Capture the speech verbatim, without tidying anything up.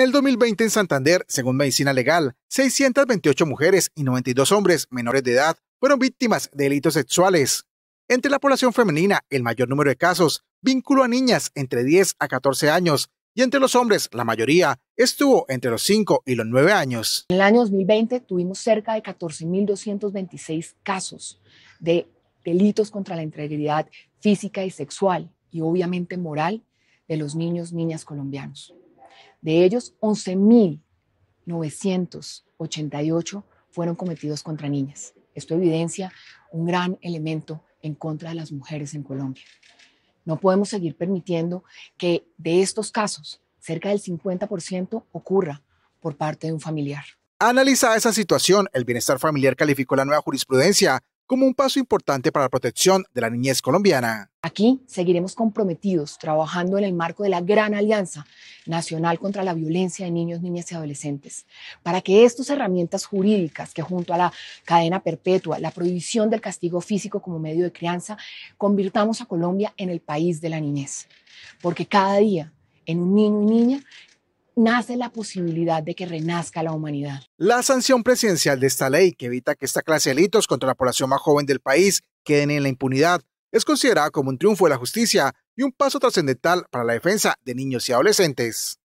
En el dos mil veinte en Santander, según Medicina Legal, seiscientas veintiocho mujeres y noventa y dos hombres menores de edad fueron víctimas de delitos sexuales. Entre la población femenina, el mayor número de casos vinculó a niñas entre diez a catorce años y entre los hombres, la mayoría, estuvo entre los cinco y los nueve años. En el año dos mil veinte tuvimos cerca de catorce mil doscientos veintiséis casos de delitos contra la integridad física y sexual y obviamente moral de los niños y niñas colombianos. De ellos, once mil novecientos ochenta y ocho fueron cometidos contra niñas. Esto evidencia un gran elemento en contra de las mujeres en Colombia. No podemos seguir permitiendo que de estos casos, cerca del cincuenta por ciento ocurra por parte de un familiar. Analizada esa situación, el Bienestar Familiar calificó la nueva jurisprudencia como un paso importante para la protección de la niñez colombiana. Aquí seguiremos comprometidos trabajando en el marco de la Gran Alianza Nacional contra la Violencia de Niños, Niñas y Adolescentes, para que estas herramientas jurídicas que junto a la cadena perpetua, la prohibición del castigo físico como medio de crianza, convirtamos a Colombia en el país de la niñez. Porque cada día en un niño y niña nace la posibilidad de que renazca la humanidad. La sanción presidencial de esta ley, que evita que esta clase de delitos contra la población más joven del país queden en la impunidad, es considerada como un triunfo de la justicia y un paso trascendental para la defensa de niños y adolescentes.